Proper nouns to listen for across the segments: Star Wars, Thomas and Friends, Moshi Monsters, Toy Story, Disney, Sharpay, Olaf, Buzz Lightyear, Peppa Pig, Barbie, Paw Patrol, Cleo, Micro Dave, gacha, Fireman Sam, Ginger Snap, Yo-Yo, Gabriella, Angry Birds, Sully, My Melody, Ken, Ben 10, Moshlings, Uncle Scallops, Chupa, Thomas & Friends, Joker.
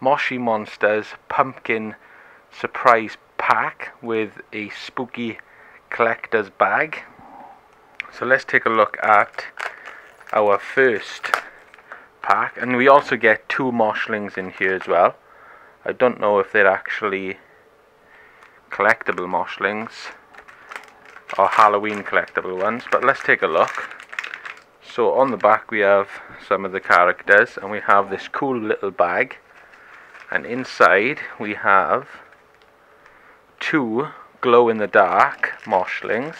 Moshi Monsters Pumpkin Surprise Pack with a spooky collector's bag. So let's take a look at our first pack, and we also get two Moshlings in here as well. I don't know if they're actually collectible Moshlings or Halloween collectible ones, but let's take a look. So on the back we have some of the characters, and we have this cool little bag, and inside we have two glow-in-the-dark Moshlings.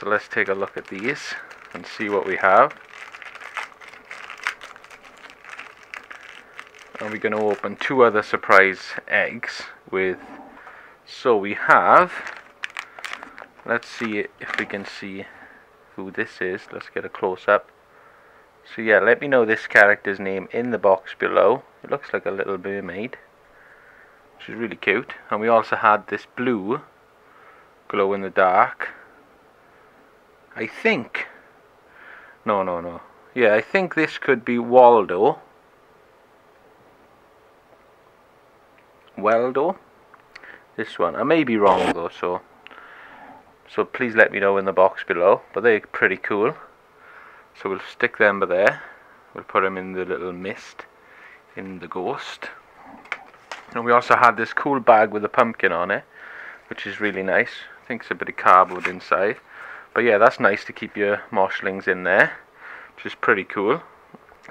So let's take a look at these and see what we have. And we're going to open two other surprise eggs with... So we have... Let's see if we can see who this is. Let's get a close-up. So yeah, let me know this character's name in the box below. It looks like a little mermaid, which is really cute. And we also had this blue glow-in-the-dark. I think... No. Yeah, I think this could be Waldo. Weldo, this one. I may be wrong though, so please let me know in the box below. But they're pretty cool, so we'll stick them there. We'll put them in the little mist in the ghost. And we also had this cool bag with a pumpkin on it, which is really nice. I think it's a bit of cardboard inside, but yeah, that's nice to keep your Moshlings in there, which is pretty cool.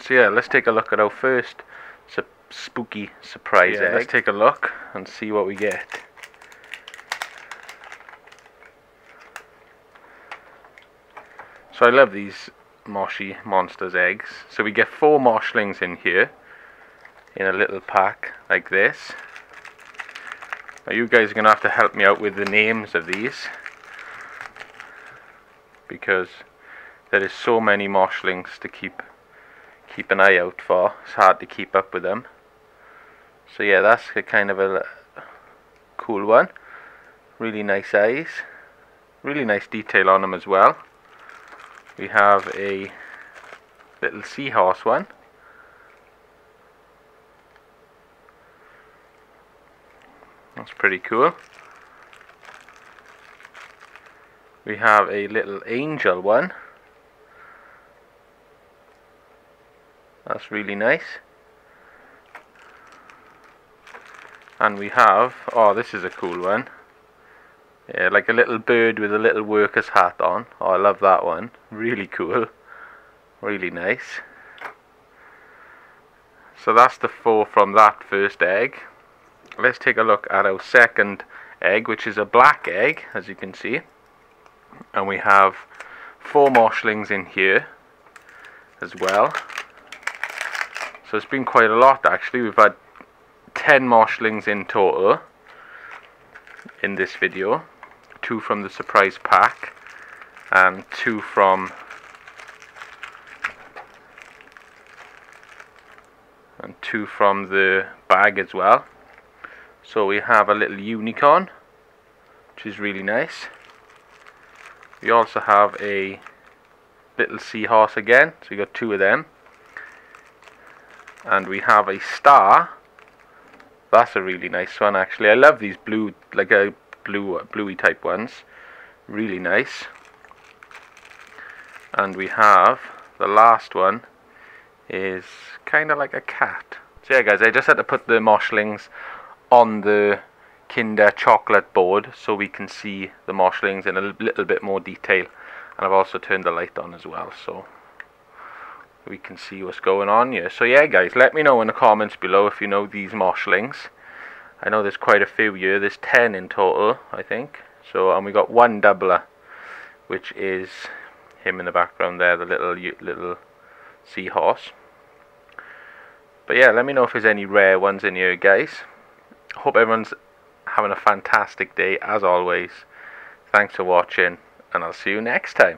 So yeah, let's take a look at our first spooky surprise egg. Let's take a look and see what we get. So I love these Moshi Monsters eggs. So we get four Moshlings in here in a little pack like this. Now you guys are going to have to help me out with the names of these, because there is so many Moshlings to keep an eye out for. It's hard to keep up with them. So yeah, that's a kind of a cool one. Really nice eyes. Really nice detail on them as well. We have a little seahorse one. That's pretty cool. We have a little angel one. That's really nice. And we have, oh, this is a cool one. Yeah, like a little bird with a little worker's hat on. Oh, I love that one. Really cool. Really nice. So that's the four from that first egg. Let's take a look at our second egg, which is a black egg, as you can see. And we have four Moshlings in here as well. So it's been quite a lot actually. We've had 10 Moshlings in total in this video. 2 from the surprise pack and 2 from the bag as well. So we have a little unicorn, which is really nice. We also have a little seahorse again, so we got 2 of them. And we have a star. That's a really nice one actually. I love these blue, like a bluey type ones. Really nice. And we have the last one is kind of like a cat. So yeah guys, I just had to put the Moshlings on the Kinder chocolate board so we can see the Moshlings in a little bit more detail. And I've also turned the light on as well, so we can see what's going on here. So yeah guys, let me know in the comments below if you know these Moshlings. I know there's quite a few here. There's 10 in total, I think. So, and we got one doubler, which is him in the background there, the little seahorse. But yeah, let me know if there's any rare ones in here guys. Hope everyone's having a fantastic day as always. Thanks for watching, and I'll see you next time.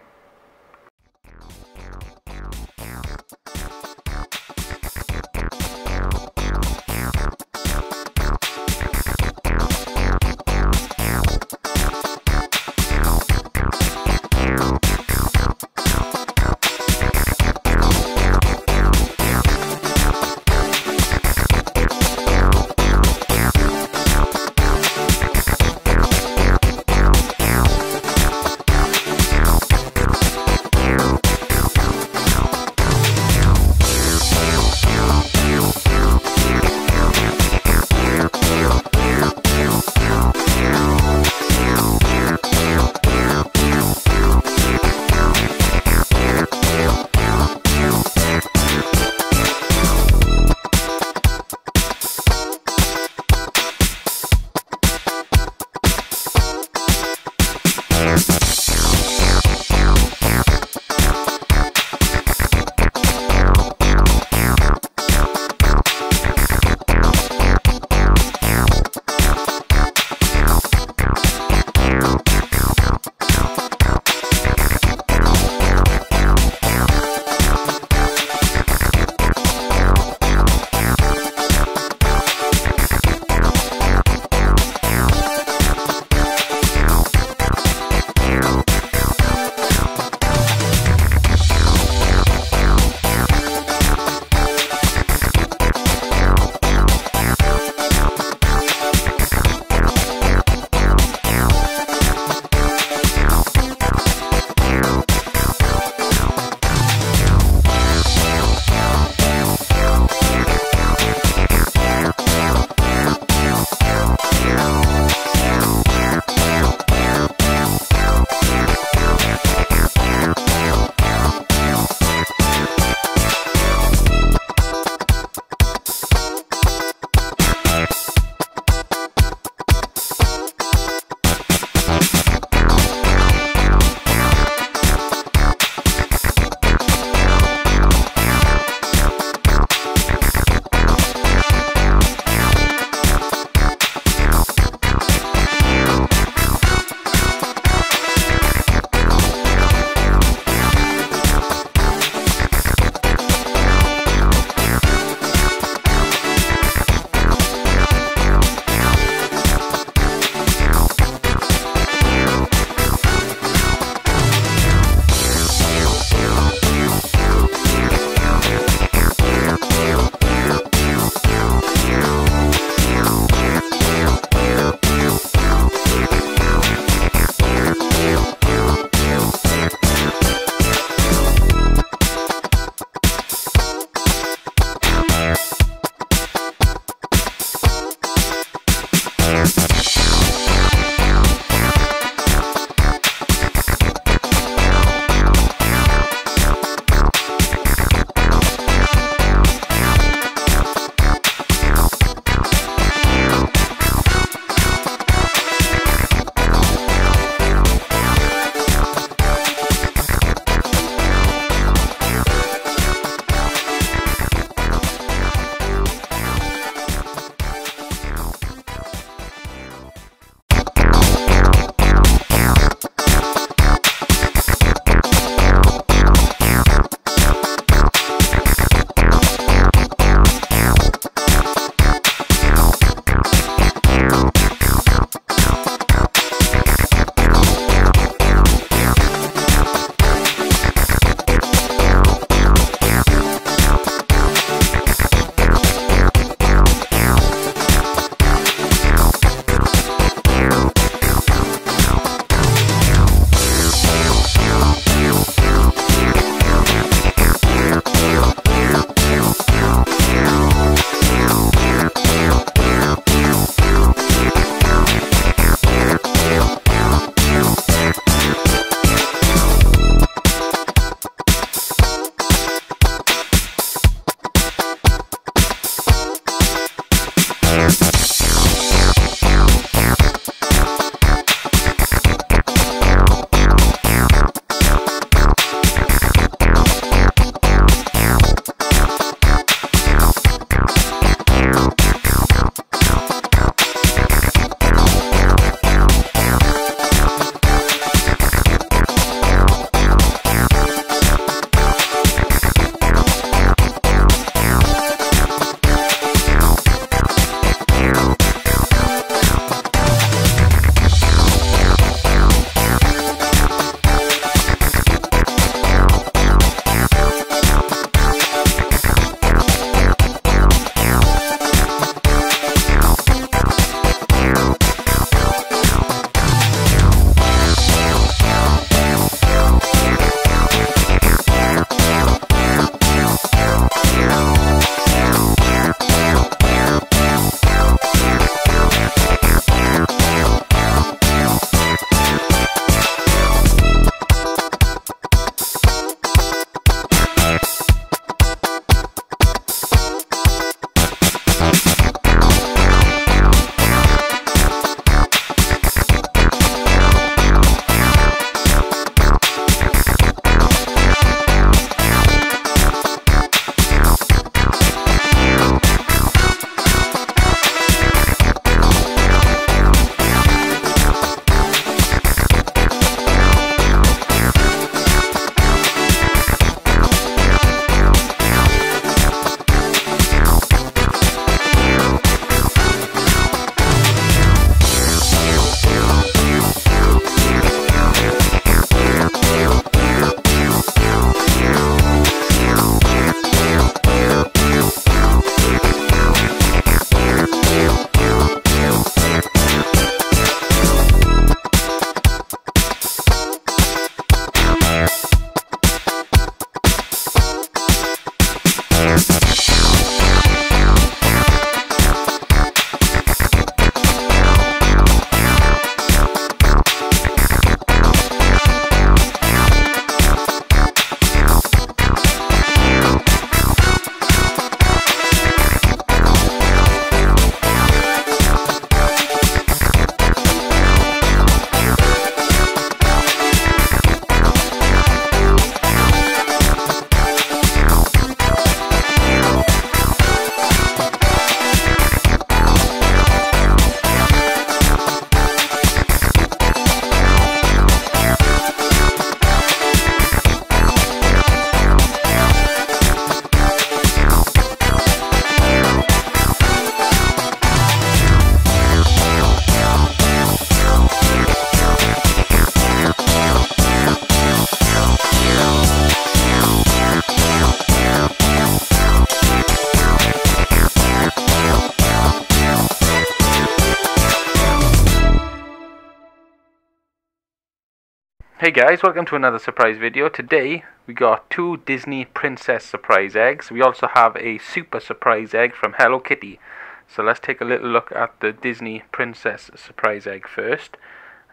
Hey guys, welcome to another surprise video. Today we got two Disney princess surprise eggs. We also have a super surprise egg from Hello Kitty. So let's take a little look at the Disney princess surprise egg first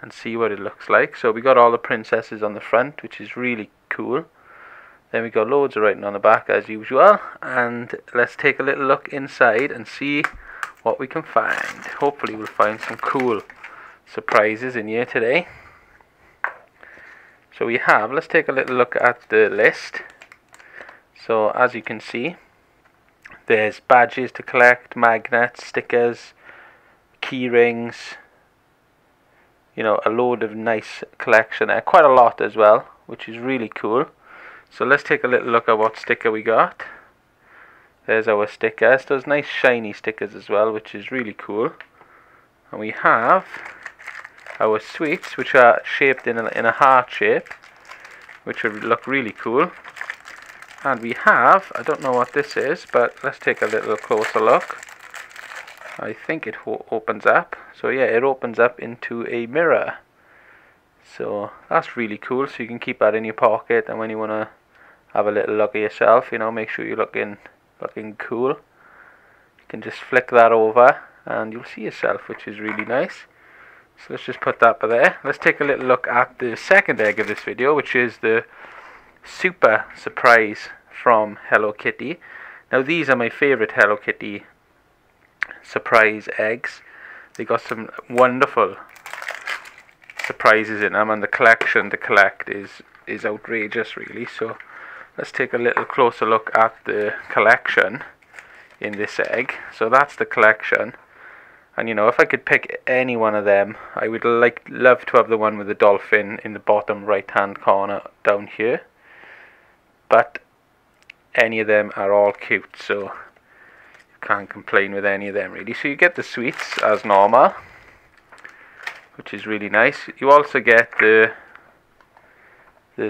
and see what it looks like. So we got all the princesses on the front, which is really cool. Then we got loads of writing on the back as usual, and let's take a little look inside and see what we can find. Hopefully we'll find some cool surprises in here today. So we have, let's take a little look at the list. So as you can see, there's badges to collect, magnets, stickers, key rings, you know, a load of nice collection there, quite a lot as well, which is really cool. So let's take a little look at what sticker we got. There's our stickers, those nice shiny stickers as well, which is really cool. And we have our sweets, which are shaped in a heart shape, which would look really cool. And we have, I don't know what this is, but let's take a little closer look. I think it opens up. So yeah, it opens up into a mirror. So that's really cool. So you can keep that in your pocket, and when you want to have a little look at yourself, you know, make sure you're looking cool. You can just flick that over and you'll see yourself, which is really nice. So let's just put that there. Let's take a little look at the second egg of this video, which is the super surprise from Hello Kitty. Now these are my favorite Hello Kitty surprise eggs. They got some wonderful surprises in them, and the collection to collect is outrageous really. So let's take a little closer look at the collection in this egg. So that's the collection. And you know, if I could pick any one of them, I would love to have the one with the dolphin in the bottom right hand corner down here. But any of them are all cute, so you can't complain with any of them really. So you get the sweets as normal, which is really nice. You also get the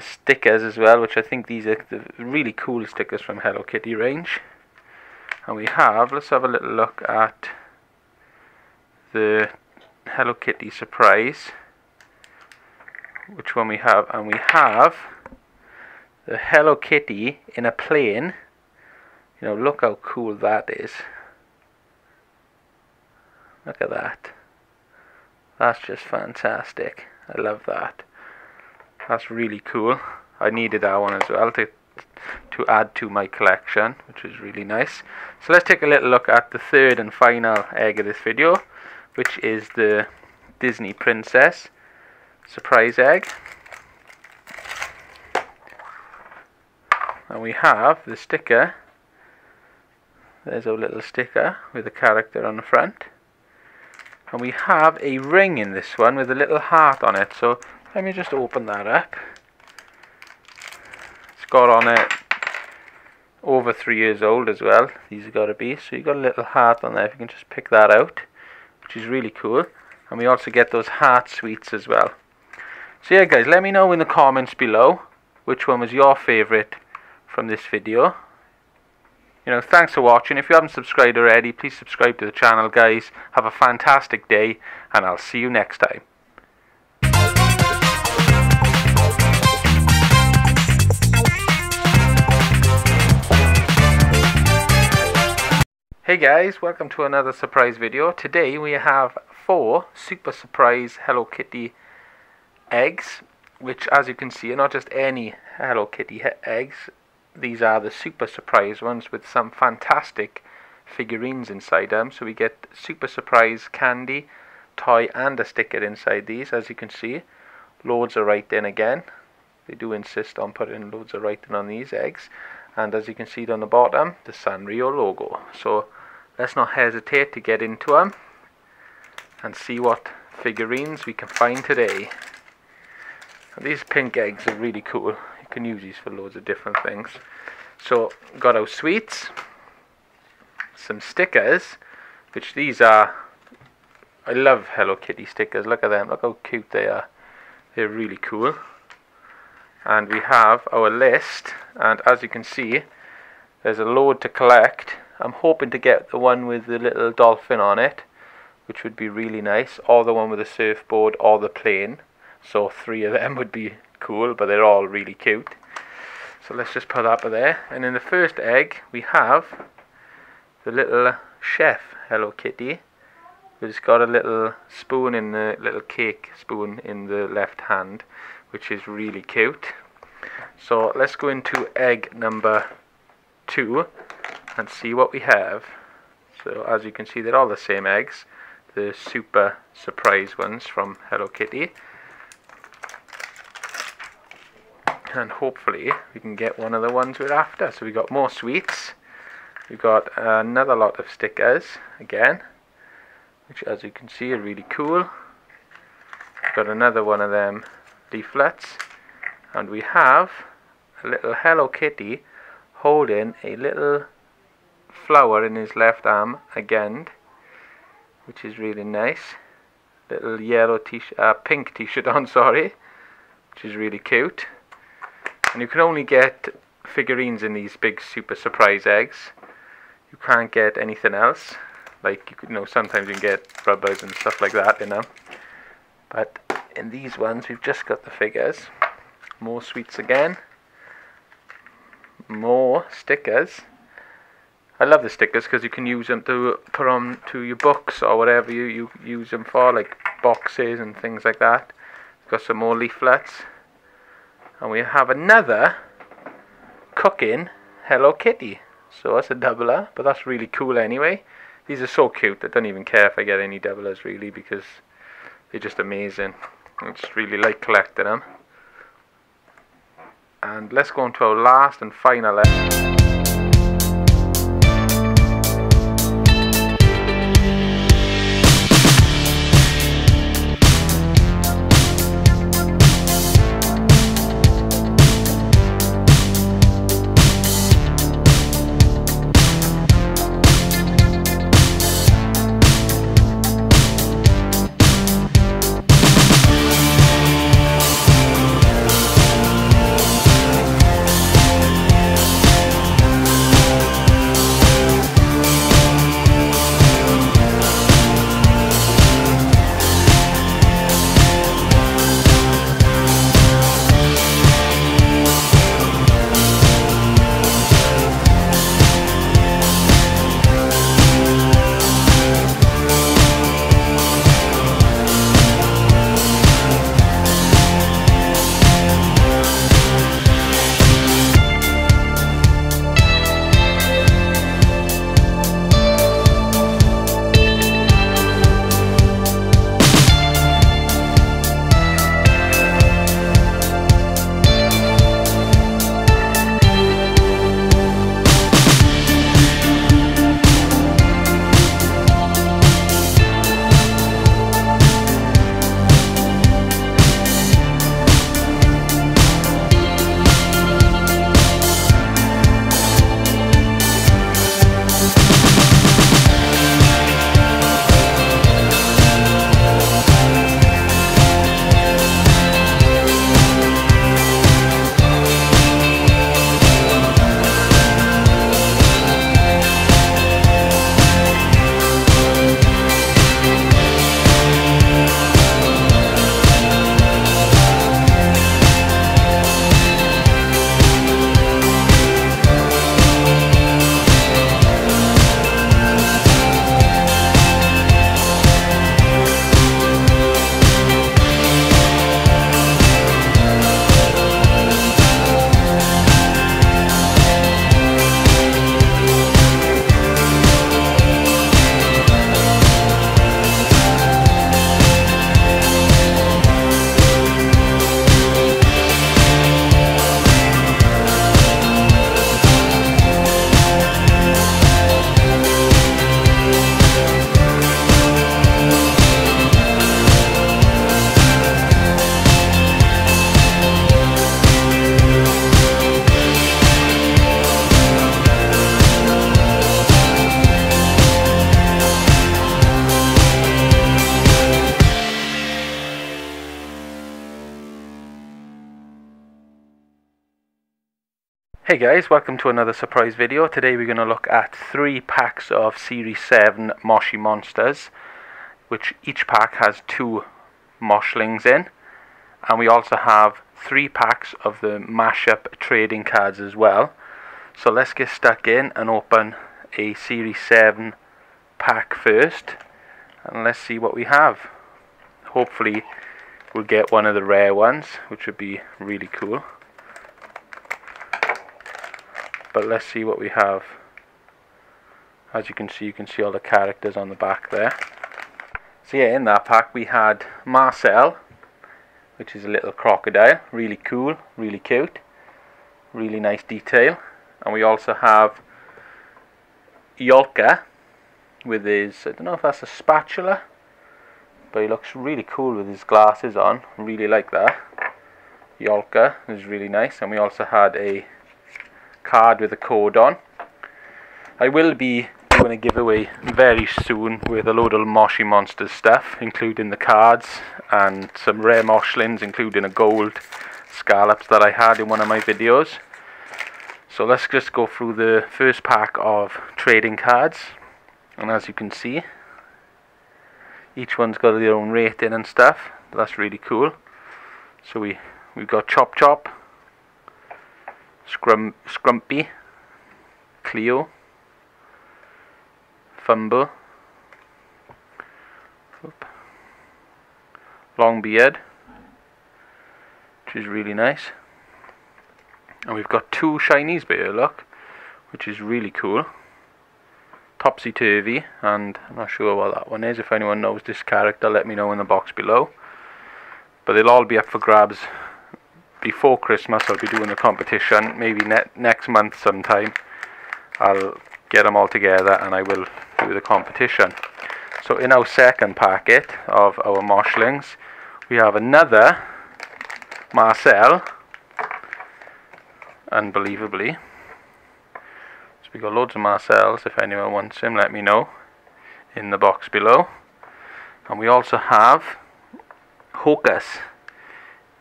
stickers as well, which I think these are the really cool stickers from Hello Kitty range. And we have, let's have a little look at the Hello Kitty surprise, which one we have. And we have the Hello Kitty in a plane. You know, look how cool that is. Look at that. That's just fantastic. I love that. That's really cool. I needed that one as well to add to my collection, which is really nice. So let's take a little look at the third and final egg of this video, which is the Disney Princess surprise egg. And we have the sticker. There's our little sticker with a character on the front. And we have a ring in this one with a little heart on it. So let me just open that up. It's got on it over 3 years old as well. These have got to be. So you've got a little heart on there. If you can just pick that out, which is really cool. And we also get those heart sweets as well. So yeah guys, let me know in the comments below which one was your favorite from this video. You know, thanks for watching. If you haven't subscribed already, please subscribe to the channel guys. Have a fantastic day, and I'll see you next time. Hey guys, welcome to another surprise video. Today we have four super surprise Hello Kitty eggs, which as you can see are not just any Hello Kitty eggs. These are the super surprise ones with some fantastic figurines inside them. So we get super surprise candy, toy and a sticker inside these. As you can see, loads of writing again. They do insist on putting loads of writing on these eggs. And as you can see down the bottom, the Sanrio logo. So let's not hesitate to get into them and see what figurines we can find today. And these pink eggs are really cool. You can use these for loads of different things. So got our sweets, some stickers, which these are, I love Hello Kitty stickers. Look at them, look how cute they are. They're really cool. And we have our list, and as you can see, there's a load to collect. I'm hoping to get the one with the little dolphin on it, which would be really nice, or the one with the surfboard, or the plane. So 3 of them would be cool, but they're all really cute. So let's just put that up there. And in the first egg, we have the little chef, Hello Kitty, who's got a little spoon in the little cake spoon in the left hand, which is really cute. So let's go into egg number 2 and see what we have. So as you can see, they're all the same eggs, the super surprise ones from Hello Kitty. And hopefully we can get one of the ones we're after. So we got more sweets, we've got another lot of stickers again, which as you can see are really cool. We've got another one of them leaflets, and we have a little Hello Kitty holding a little flower in his left arm again, which is really nice. Little yellow t-shirt, pink t-shirt on, sorry, which is really cute. And you can only get figurines in these big super surprise eggs. You can't get anything else. Like, you know, sometimes you can get rubbers and stuff like that, you know. But in these ones, we've just got the figures. More sweets again. More stickers. I love the stickers because you can use them to put on to your books or whatever you use them for, like boxes and things like that. We've got some more leaflets. And we have another cooking Hello Kitty. So that's a doubler, but that's really cool anyway. These are so cute, I don't even care if I get any doublers really, because they're just amazing. I just really like collecting them. And let's go on to our last and final lesson. Hey guys, welcome to another surprise video. Today we're going to look at 3 packs of Series 7 Moshi Monsters, which each pack has 2 Moshlings in, And we also have 3 packs of the mashup trading cards as well. So let's get stuck in and open a Series 7 pack first. And let's see what we have. Hopefully we'll get one of the rare ones, which would be really cool. But let's see what we have. As you can see all the characters on the back there. So yeah, in that pack we had Marcel, which is a little crocodile. Really cool, really cute, really nice detail. And we also have Yolka with his, I don't know if that's a spatula, but he looks really cool with his glasses on. Really like that. Yolka is really nice. And we also had a card with a code on. I will be doing a giveaway very soon with a load of Moshi Monsters stuff, including the cards and some rare Moshlings, including a gold scallops that I had in one of my videos. So let's just go through the first pack of trading cards. And as you can see, each one's got their own rating and stuff. That's really cool. So we've got Chop Chop, Scrumpy, Cleo, Fumble, Longbeard, which is really nice. And we've got 2 shinies by look, which is really cool. Topsy Turvy, and I'm not sure what that one is. If anyone knows this character, let me know in the box below. But they'll all be up for grabs before Christmas. I'll be doing a competition, maybe next month sometime. I'll get them all together and I will do the competition. So in our second packet of our Moshlings, we have another Marcel, unbelievably. So we got loads of Marcels. If anyone wants him, let me know in the box below. And we also have Hocus.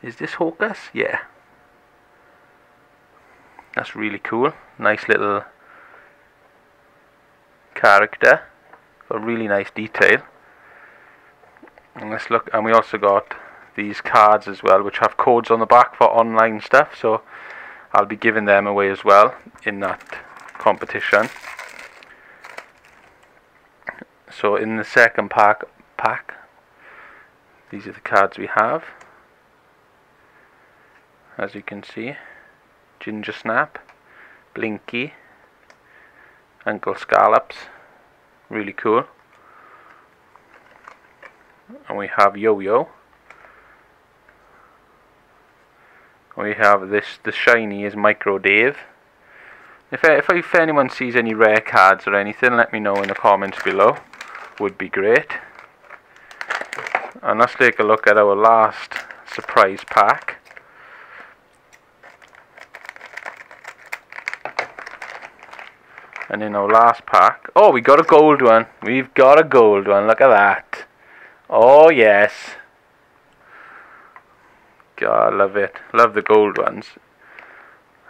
Is this Hocus? Yeah, that's really cool. Nice little character, a really nice detail. And let's look. And we also got these cards as well, which have codes on the back for online stuff, so I'll be giving them away as well in that competition. So in the second pack, these are the cards we have. As you can see, Ginger Snap, Blinky, Uncle Scallops, really cool. And we have Yo-Yo. We have this, the shiny is Micro Dave. If anyone sees any rare cards or anything, let me know in the comments below. Would be great. And let's take a look at our last surprise pack. And in our last pack, oh, we got a gold one. We've got a gold one. Look at that. Oh yes. God, I love it. Love the gold ones.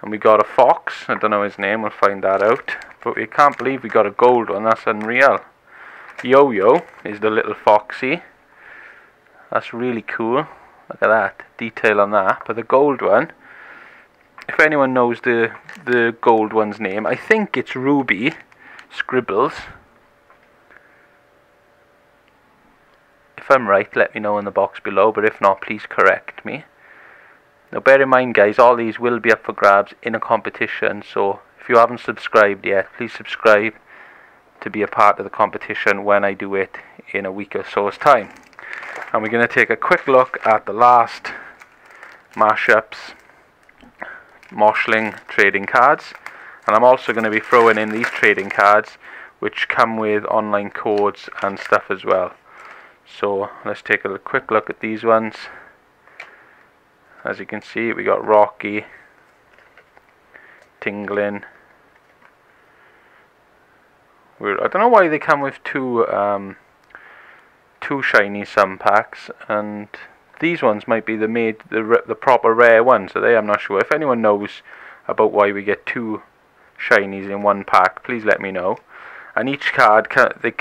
And we got a fox. I don't know his name. We'll find that out. But we can't believe we got a gold one. That's unreal. Yo-Yo is the little foxy. That's really cool. Look at that. Detail on that. But the gold one, if anyone knows the gold one's name, I think it's Ruby Scribbles. If I'm right, let me know in the box below. But if not, please correct me. Now bear in mind guys, all these will be up for grabs in a competition, so if you haven't subscribed yet, please subscribe to be a part of the competition when I do it in a week or so's time. And we're going to take a quick look at the last mashups Moshling trading cards, and I'm also going to be throwing in these trading cards which come with online codes and stuff as well. So let's take a quick look at these ones. As you can see, we got Rocky, Tingling. I don't know why they come with two shiny sun packs, and these ones might be the proper rare ones. Are they? I'm not sure. If anyone knows about why we get 2 shinies in one pack, please let me know. And each card,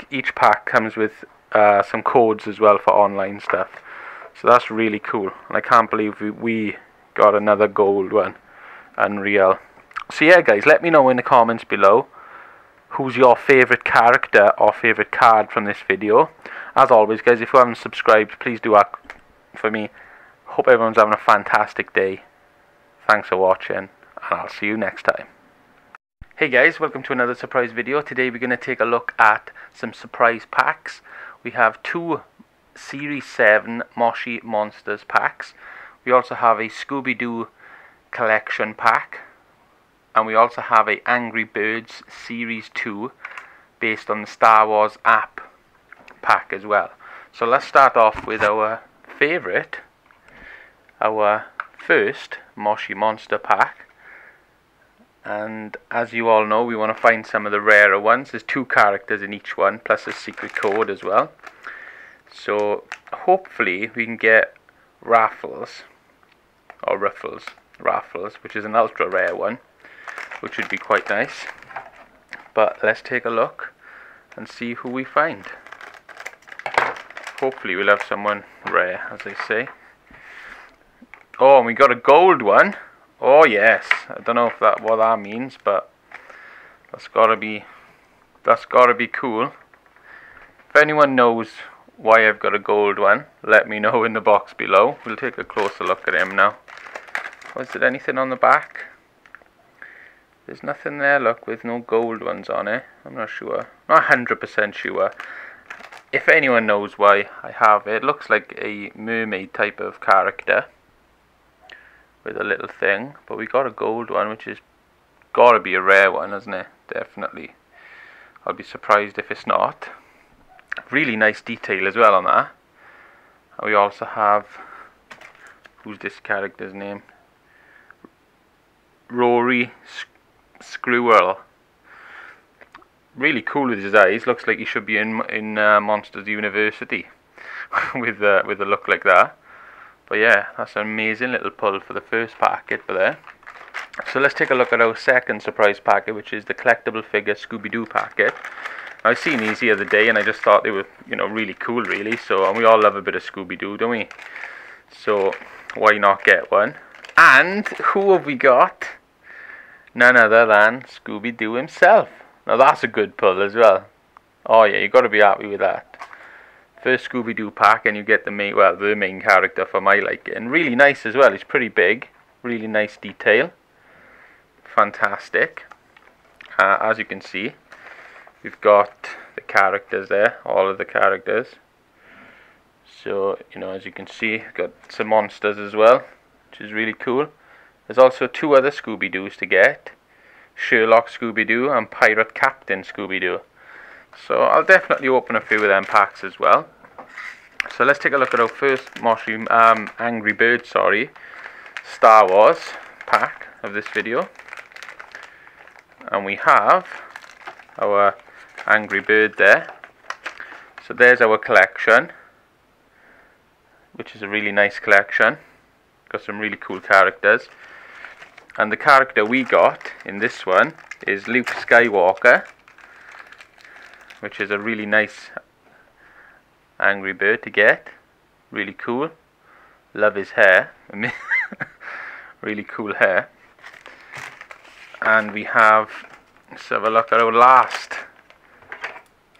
each pack comes with some codes as well for online stuff. So that's really cool, and I can't believe we got another gold one. Unreal. So yeah guys, let me know in the comments below who's your favourite character or favourite card from this video. As always guys, if you haven't subscribed, please do that for me. Hope everyone's having a fantastic day. Thanks for watching, and I'll see you next time. Hey guys, welcome to another surprise video. Today we're going to take a look at some surprise packs. We have two Series 7 Moshi Monsters packs. We also have a Scooby-Doo collection pack. And we also have a Angry Birds Series 2 based on the Star Wars app pack as well. So let's start off with our favourite, our first Moshi Monster pack. And as you all know, we want to find some of the rarer ones. There's two characters in each one, plus a secret code as well. So hopefully we can get Raffles, or Raffles, which is an ultra rare one, which would be quite nice. But let's take a look and see who we find. Hopefully we'll have someone rare, as they say. Oh, and we got a gold one. Oh yes, I don't know if that what that means, but that's gotta be cool. If anyone knows why I've got a gold one, let me know in the box below. We'll take a closer look at him now. Was there anything on the back? There's nothing there, look, with no gold ones on it. I'm not sure. Not 100% sure. If anyone knows why I have it, it looks like a mermaid type of character with a little thing. But we got a gold one, which is gotta be a rare one, isn't it? Definitely. I'll be surprised if it's not. Really nice detail as well on that. And we also have, who's this character's name? Rory Squirrel. Really cool with his eyes. Looks like he should be in Monsters University with a look like that. But yeah, that's an amazing little pull for the first packet for there. So let's take a look at our second surprise packet, which is the collectible figure Scooby-Doo packet. I seen these the other day and I just thought they were, you know, really cool really. So, and we all love a bit of Scooby-Doo, don't we? So why not get one? And who have we got? None other than Scooby-Doo himself. Now that's a good pull as well. Oh yeah, you got to be happy with that. First Scooby-Doo pack and you get the main, well, the main character for my liking. And really nice as well, it's pretty big. Really nice detail. Fantastic. As you can see, we've got the characters there, all of the characters. So, you know, as you can see, we've got some monsters as well, which is really cool. There's also two other Scooby-Doos to get. Sherlock Scooby-Doo and Pirate Captain Scooby-Doo. So I'll definitely open a few of them packs as well. So let's take a look at our first Angry Bird, Star Wars pack of this video. And we have our Angry Bird there. So there's our collection, which is a really nice collection. Got some really cool characters, and the character we got in this one is Luke Skywalker, which is a really nice Angry Bird to get. Really cool. Love his hair. Really cool hair. And we have, let's have a look at our last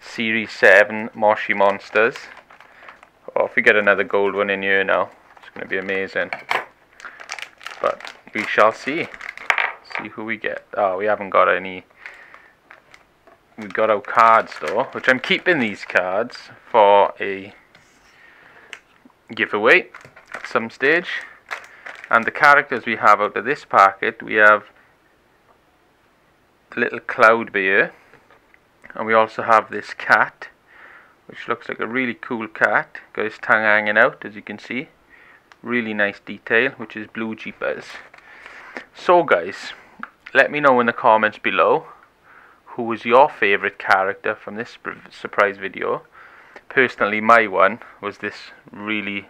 Series 7 Moshi Monsters. Oh, if we get another gold one in here now, it's going to be amazing. But we shall see. See who we get. Oh, we haven't got any. We got our cards though, which I'm keeping these cards for a giveaway at some stage. And the characters we have out of this packet, we have little cloud bear, and we also have this cat, which looks like a really cool cat. Got his tongue hanging out, as you can see. Really nice detail, which is blue jeepers. So guys, let me know in the comments below who was your favorite character from this surprise video. Personally, my one was this really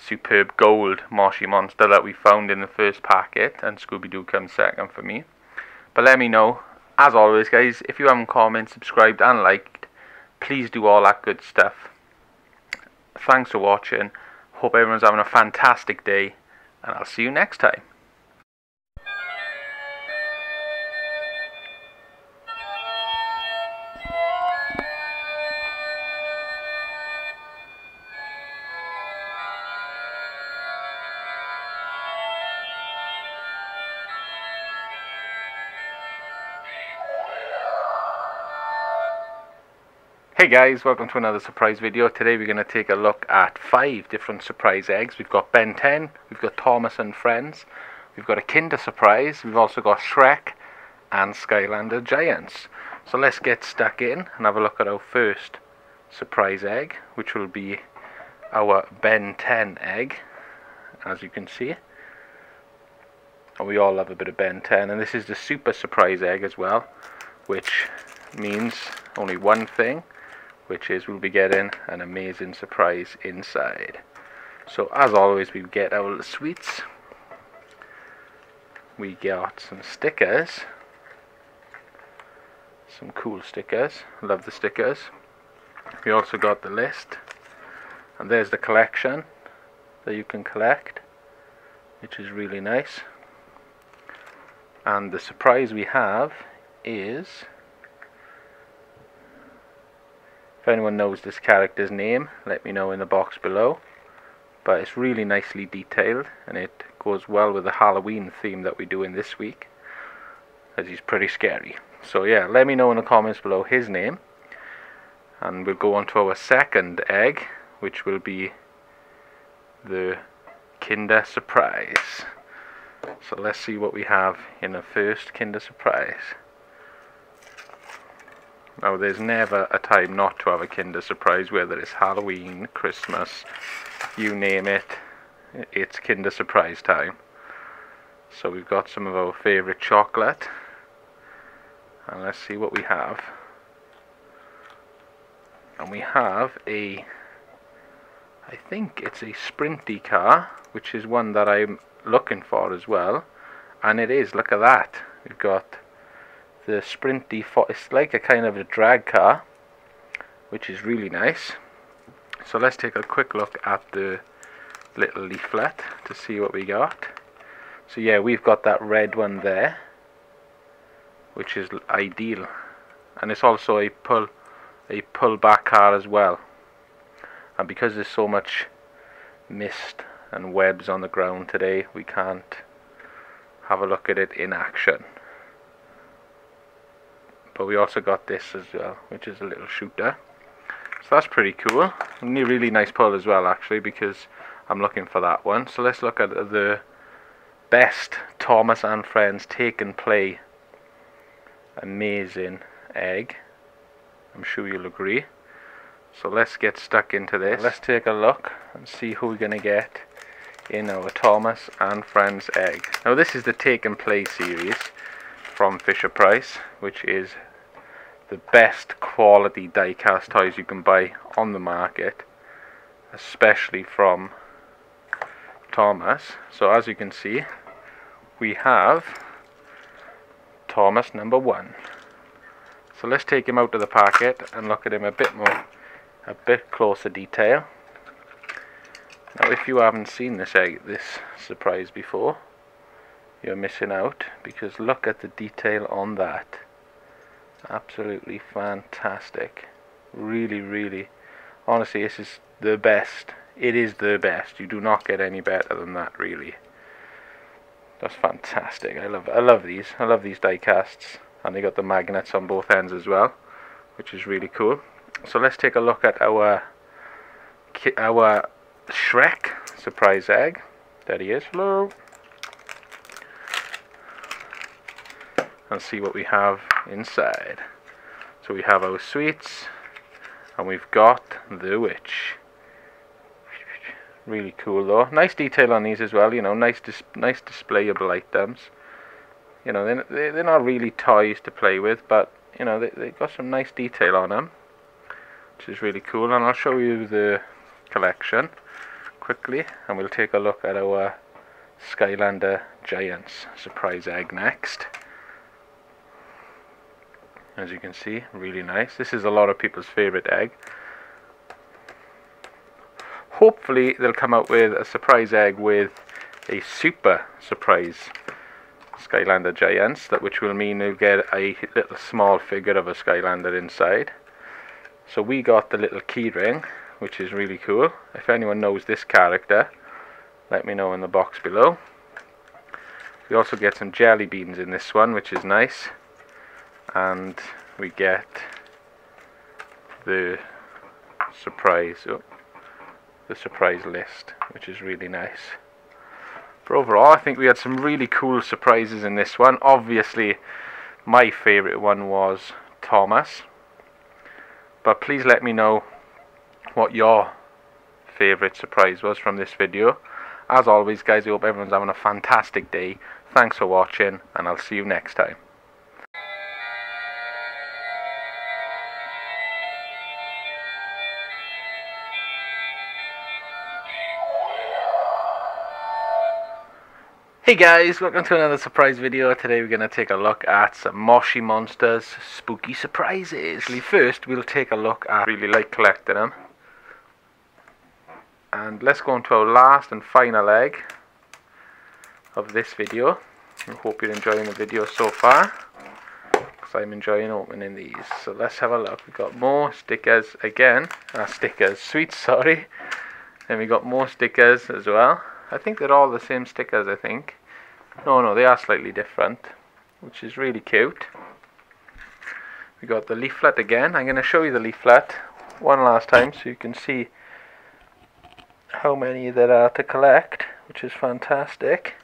superb gold Moshi Monster that we found in the first packet, and Scooby-Doo comes second for me. But let me know, as always guys, if you haven't commented, subscribed and liked, please do all that good stuff. Thanks for watching, Hope everyone's having a fantastic day, and I'll see you next time. Hey guys, welcome to another surprise video. Today we're going to take a look at 5 different surprise eggs. We've got Ben 10, we've got Thomas and Friends, we've got a Kinder Surprise, we've also got Shrek and Skylander Giants. So let's get stuck in and have a look at our first surprise egg, which will be our Ben 10 egg, as you can see. And we all love a bit of Ben 10, and this is the super surprise egg as well, which means only one thing, which is we'll be getting an amazing surprise inside. So as always, we get our little sweets, we got some stickers, some cool stickers, love the stickers. We also got the list, and there's the collection that you can collect, which is really nice. And the surprise we have is, if anyone knows this character's name, let me know in the box below. But it's really nicely detailed, and it goes well with the Halloween theme that we're doing this week, as he's pretty scary. So yeah, let me know in the comments below his name. And we'll go on to our second egg, which will be the Kinder Surprise. So let's see what we have in the first Kinder Surprise. Now, there's never a time not to have a Kinder Surprise, whether it's Halloween, Christmas, you name it, it's Kinder Surprise time. So we've got some of our favourite chocolate, and let's see what we have. And we have a, I think it's a Sprinty car, which is one that I'm looking for as well. And it is, look at that, we've got the Sprinty, it's like a kind of a drag car, which is really nice. So let's take a quick look at the little leaflet to see what we got. So yeah, we've got that red one there, which is ideal, and it's also a pull back car as well. And because there's so much mist and webs on the ground today, we can't have a look at it in action. But we also got this as well, which is a little shooter. So that's pretty cool. And a really nice pull as well, actually, because I'm looking for that one. So let's look at the best Thomas and Friends Take and Play amazing egg. I'm sure you'll agree. So let's get stuck into this. Let's take a look and see who we're going to get in our Thomas and Friends egg. Now, this is the Take and Play series from Fisher-Price, which is the best quality die-cast toys you can buy on the market, especially from Thomas. So as you can see, we have Thomas number 1. So let's take him out of the packet and look at him a bit closer detail. Now, if you haven't seen this egg, this surprise before, you're missing out, because look at the detail on that. Absolutely fantastic. Really, really, honestly, this is the best. It is the best. You do not get any better than that, really. That's fantastic. I love these die casts, and they got the magnets on both ends as well, which is really cool. So let's take a look at our Shrek surprise egg. There he is. Hello. And see what we have inside. So we have our sweets, and we've got the witch. Really cool though. Nice detail on these as well. You know, nice displayable items. You know, they're not really toys to play with, but you know, they've got some nice detail on them, which is really cool. And I'll show you the collection quickly, and we'll take a look at our Skylander Giants surprise egg next. As you can see, really nice. This is a lot of people's favourite egg. hopefully they'll come out with a surprise egg with a super surprise Skylander Giants, that which will mean they'll get a little small figure of a Skylander inside. So we got the little key ring, which is really cool. If anyone knows this character, let me know in the box below. We also get some jelly beans in this one, which is nice. And we get the surprise list, which is really nice. But overall, I think we had some really cool surprises in this one. Obviously, my favourite one was Thomas. But please let me know what your favourite surprise was from this video. As always, guys, I hope everyone's having a fantastic day. Thanks for watching, and I'll see you next time. Hey guys, welcome to another surprise video. Today we're going to take a look at some Moshi Monsters spooky surprises. First, we'll take a look at, really like collecting them. And let's go on to our last and final egg of this video. I hope you're enjoying the video so far, because I'm enjoying opening these. So let's have a look. We've got more stickers again. Sweets, sorry. And we got more stickers as well. I think they're all the same stickers, I think. No, they are slightly different, which is really cute. We got the leaflet again. I'm going to show you the leaflet one last time so you can see how many there are to collect, which is fantastic.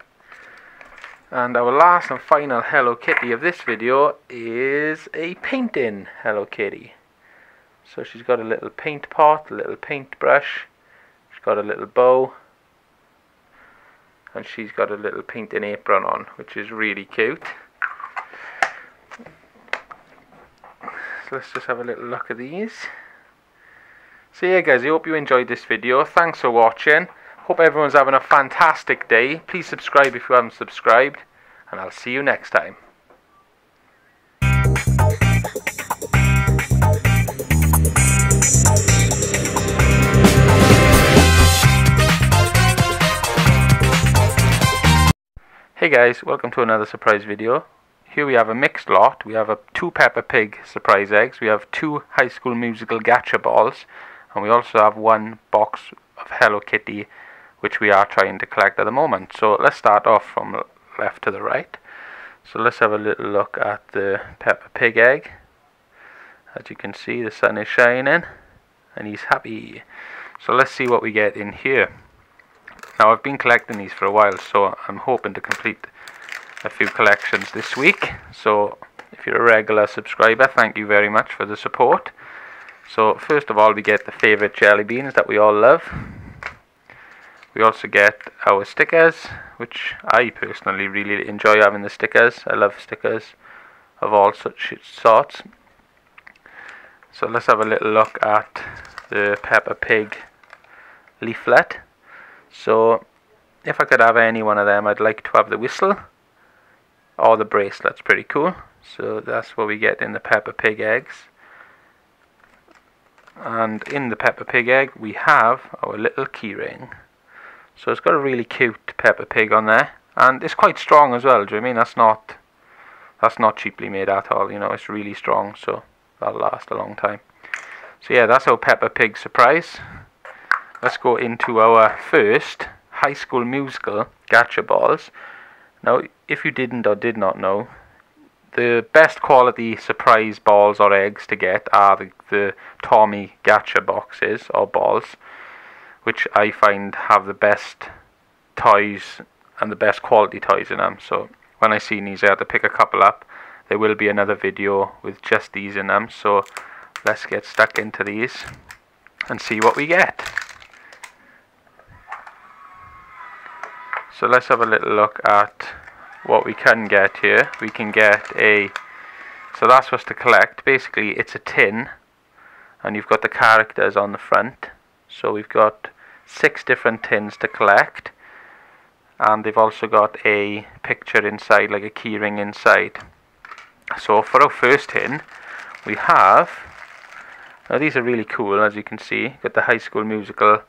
And our last and final Hello Kitty of this video is a painting Hello Kitty. So she's got a little paint pot, a little paint brush, she's got a little bow, and she's got a little painting apron on, which is really cute. So let's just have a little look at these. So yeah guys, I hope you enjoyed this video. Thanks for watching. Hope everyone's having a fantastic day. Please subscribe if you haven't subscribed, and I'll see you next time. Hey guys, welcome to another surprise video. Here we have a mixed lot. We have two Peppa Pig surprise eggs, we have two High School Musical gacha balls, and we also have one box of Hello Kitty, which we are trying to collect at the moment. So let's start off from left to the right. So let's have a little look at the Peppa Pig egg. As you can see, the sun is shining and he's happy. So let's see what we get in here. Now, I've been collecting these for a while, so I'm hoping to complete a few collections this week. So if you're a regular subscriber, thank you very much for the support. So first of all, we get the favourite jelly beans that we all love. We also get our stickers, which I personally really enjoy having the stickers. I love stickers of all such sorts. So let's have a little look at the Peppa Pig leaflet. So, if I could have any one of them, I'd like to have the whistle or the bracelet's pretty cool. So that's what we get in the Peppa Pig eggs. And in the Peppa Pig egg, we have our little key ring. So it's got a really cute Peppa Pig on there, and it's quite strong as well. Do you mean that's not cheaply made at all? You know, it's really strong, so that'll last a long time. So yeah, that's our Peppa Pig surprise. Let's go into our first High School Musical gacha balls. Now, if you didn't or did not know, the best quality surprise balls or eggs to get are the Tommy gacha boxes or balls, which I find have the best toys and the best quality toys in them. So when I see these, I had to pick a couple up. There will be another video with just these in them. So let's get stuck into these and see what we get. So let's have a little look at what we can get here. We can get a... So that's what's to collect. Basically, it's a tin, and you've got the characters on the front. So we've got 6 different tins to collect, and they've also got a picture inside, like a key ring inside. So for our first tin, we have... Now these are really cool, as you can see. Got the High School Musical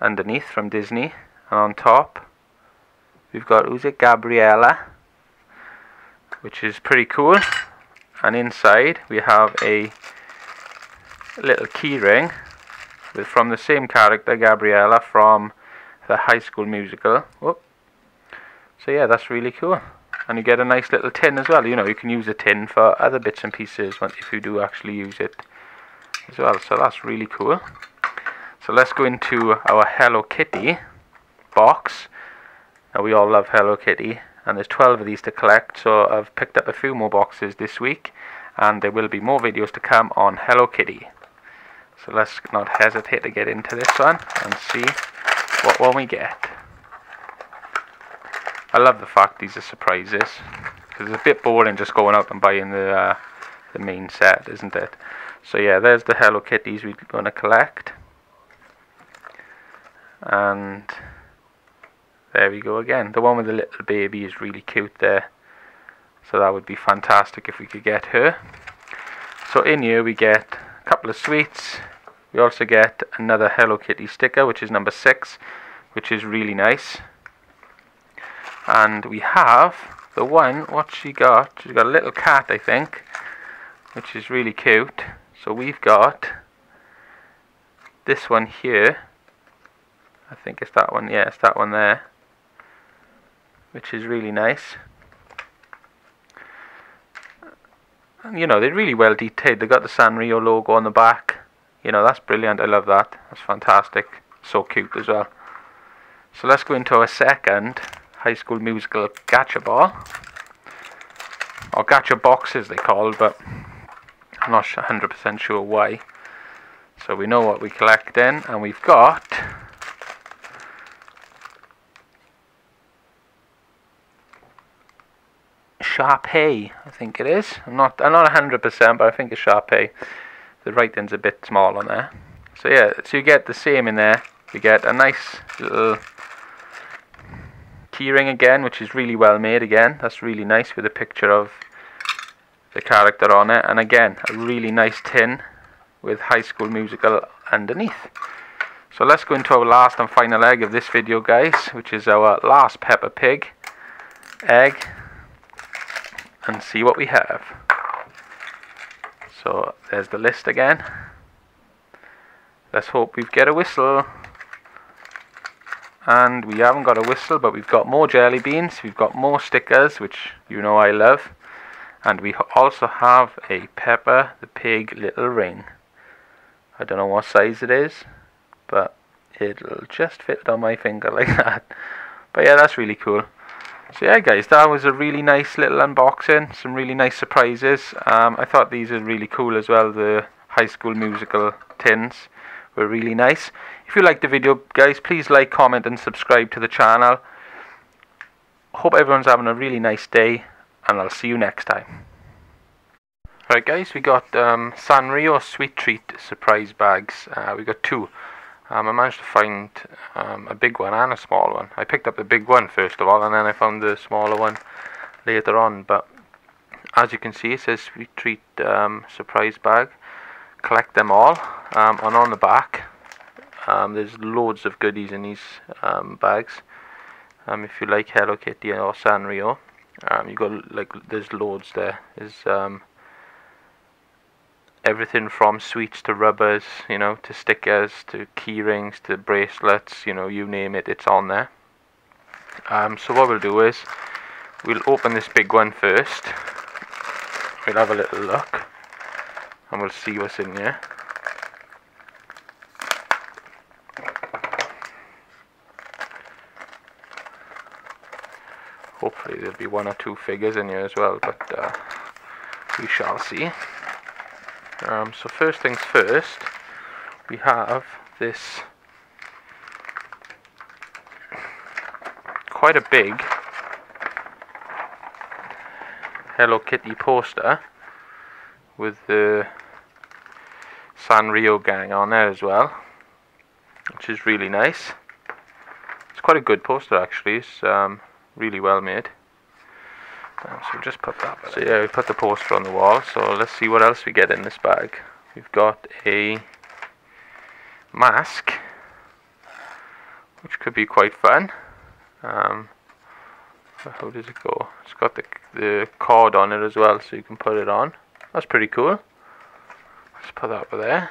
underneath from Disney, and on top we've got, who's it, Gabriella, which is pretty cool. And inside we have a little key ring with, from the same character, Gabriella, from the High School Musical. Whoop. So yeah, that's really cool. And you get a nice little tin as well. You know, you can use a tin for other bits and pieces if you do actually use it as well. So that's really cool. So let's go into our Hello Kitty box. Now, we all love Hello Kitty, and there's 12 of these to collect, so I've picked up a few more boxes this week, and there will be more videos to come on Hello Kitty. So let's not hesitate to get into this one and see what one we get. I love the fact these are surprises, because it's a bit boring just going out and buying the main set, isn't it? So yeah, there's the Hello Kitties we're going to collect, and there we go again. The one with the little baby is really cute there, so that would be fantastic if we could get her. So in here we get a couple of sweets. We also get another Hello Kitty sticker, which is number 6, which is really nice. And we have the one, what she got? She's got a little cat, I think, which is really cute. So we've got this one here. I think it's that one. Yeah, it's that one there, which is really nice. And you know, they're really well detailed. They've got the Sanrio logo on the back. You know, that's brilliant. I love that. That's fantastic. So cute as well. So let's go into our second High School Musical gacha ball, or gacha box as they call, but I'm not 100% sure why. So we know what we collect in, and we've got Sharpay, I think it is. I'm not 100%, but I think it's Sharpay. The writing's a bit small on there. So yeah, so you get the same in there. You get a nice little key ring again, which is really well made again. That's really nice, with a picture of the character on it. And again, a really nice tin with High School Musical underneath. So let's go into our last and final egg of this video, guys, which is our last Peppa Pig egg, and see what we have. So there's the list again. Let's hope we get a whistle. And we haven't got a whistle, but we've got more jelly beans, we've got more stickers, which you know I love, and we also have a Peppa the Pig little ring. I don't know what size it is, but it'll just fit on my finger like that. But yeah, that's really cool. So yeah, guys, that was a really nice little unboxing, some really nice surprises. I thought these were really cool as well. The High School Musical tins were really nice. If you liked the video, guys, please like, comment and subscribe to the channel. Hope everyone's having a really nice day, and I'll see you next time. Alright guys, we got Sanrio Sweet Treat surprise bags. We got 2. I managed to find a big one and a small one. I picked up the big one first of all, and then I found the smaller one later on. But as you can see, it says Sweet Treat surprise bag. Collect them all. And on the back, there's loads of goodies in these bags. If you like Hello Kitty or Sanrio, you got, like, there's loads there. There's everything from sweets to rubbers, you know, to stickers, to key rings, to bracelets, you know, you name it, it's on there. So what we'll do is, we'll open this big one first, we'll have a little look, and we'll see what's in here. Hopefully there'll be 1 or 2 figures in here as well, but we shall see. So first things first, we have this quite a big Hello Kitty poster with the Sanrio gang on there as well, which is really nice. It's quite a good poster actually, it's really well made. So just put that back. So yeah, we put the poster on the wall, so let's see what else we get in this bag. We've got a mask, which could be quite fun. How does it go? It's got the cord on it as well, so you can put it on. That's pretty cool. Let's put that over there.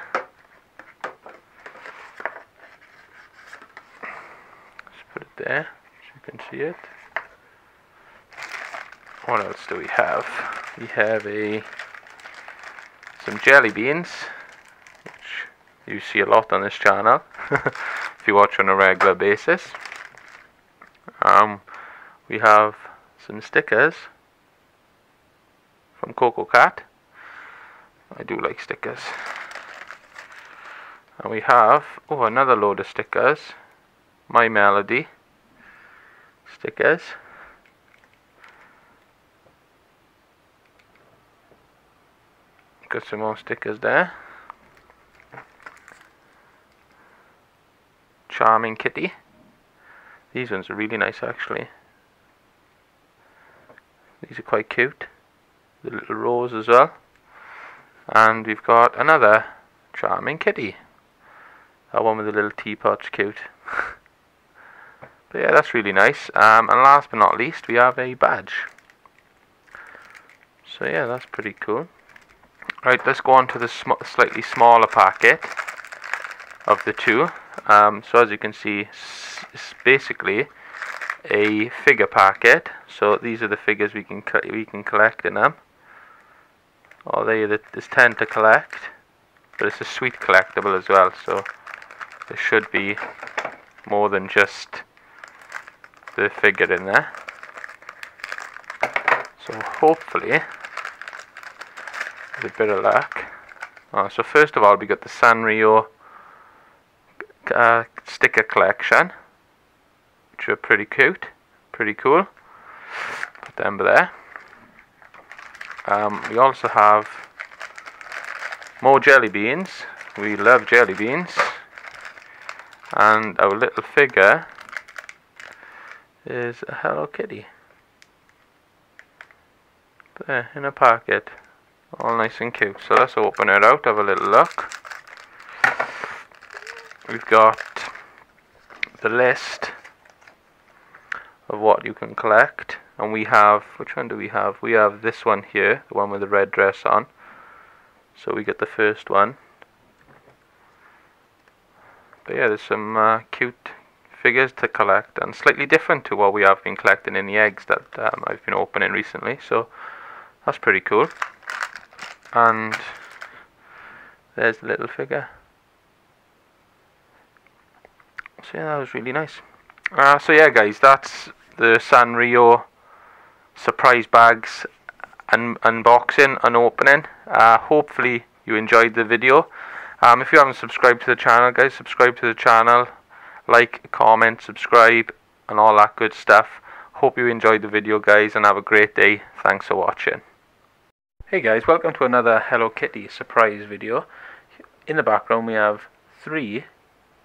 Let's put it there so you can see it. What else do we have? We have some jelly beans, which you see a lot on this channel if you watch on a regular basis. We have some stickers from Coco Cat. I do like stickers. And we have another load of stickers. My Melody stickers. Got some more stickers there. Charming Kitty. These ones are really nice actually. These are quite cute, the little rose as well. And we've got another Charming Kitty. That one with the little teapot's cute. But yeah, that's really nice. And last but not least, we have a badge. So yeah, that's pretty cool. Right, let's go on to the slightly smaller packet of the two. So as you can see, it's basically a figure packet. So these are the figures we can collect in them. There's 10 to collect, but it's a sweet collectible as well, so there should be more than just the figure in there. So hopefully, with a bit of luck. So first of all, we got the Sanrio sticker collection, which are pretty cute, pretty cool. Put them there. We also have more jelly beans. We love jelly beans. And our little figure is a Hello Kitty. There, in a packet. All nice and cute. So let's open it out, have a little look. We've got the list of what you can collect. And we have, which one do we have? We have this one here, the one with the red dress on. So we get the first one. But yeah, there's some cute figures to collect, and slightly different to what we have been collecting in the eggs that I've been opening recently. So that's pretty cool. And there's the little figure. So yeah, that was really nice. So yeah, guys, that's the Sanrio surprise bags unboxing and opening. Hopefully you enjoyed the video. If you haven't subscribed to the channel, guys, subscribe to the channel, like, comment, subscribe, and all that good stuff. Hope you enjoyed the video, guys, and have a great day. Thanks for watching. Hey guys, welcome to another Hello Kitty surprise video. In the background we have 3